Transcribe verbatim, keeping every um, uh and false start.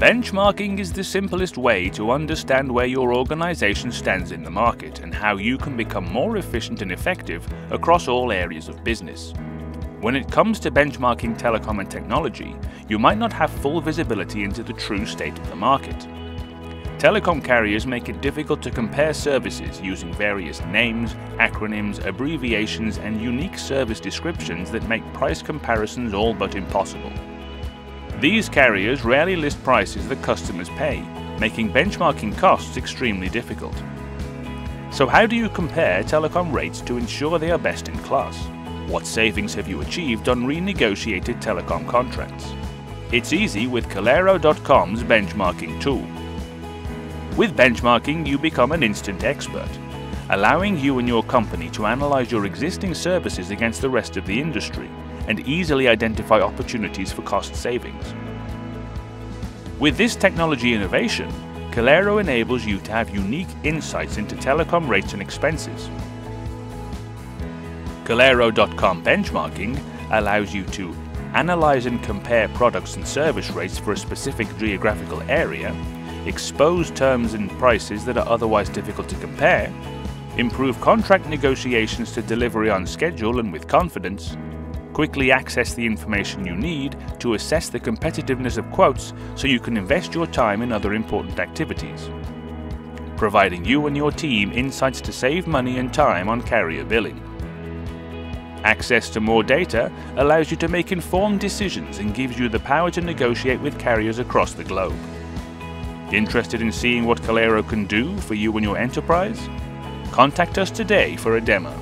Benchmarking is the simplest way to understand where your organization stands in the market and how you can become more efficient and effective across all areas of business. When it comes to benchmarking telecom and technology, you might not have full visibility into the true state of the market. Telecom carriers make it difficult to compare services using various names, acronyms, abbreviations, and unique service descriptions that make price comparisons all but impossible. These carriers rarely list prices that customers pay, making benchmarking costs extremely difficult. So how do you compare telecom rates to ensure they are best in class? What savings have you achieved on renegotiated telecom contracts? It's easy with Calero dot com's benchmarking tool. With benchmarking, you become an instant expert, allowing you and your company to analyze your existing services against the rest of the industry and easily identify opportunities for cost savings. With this technology innovation, Calero enables you to have unique insights into telecom rates and expenses. Calero dot com benchmarking allows you to analyze and compare products and service rates for a specific geographical area, expose terms and prices that are otherwise difficult to compare, improve contract negotiations to delivery on schedule and with confidence, quickly access the information you need to assess the competitiveness of quotes so you can invest your time in other important activities, providing you and your team insights to save money and time on carrier billing. Access to more data allows you to make informed decisions and gives you the power to negotiate with carriers across the globe. Interested in seeing what Calero can do for you and your enterprise? Contact us today for a demo.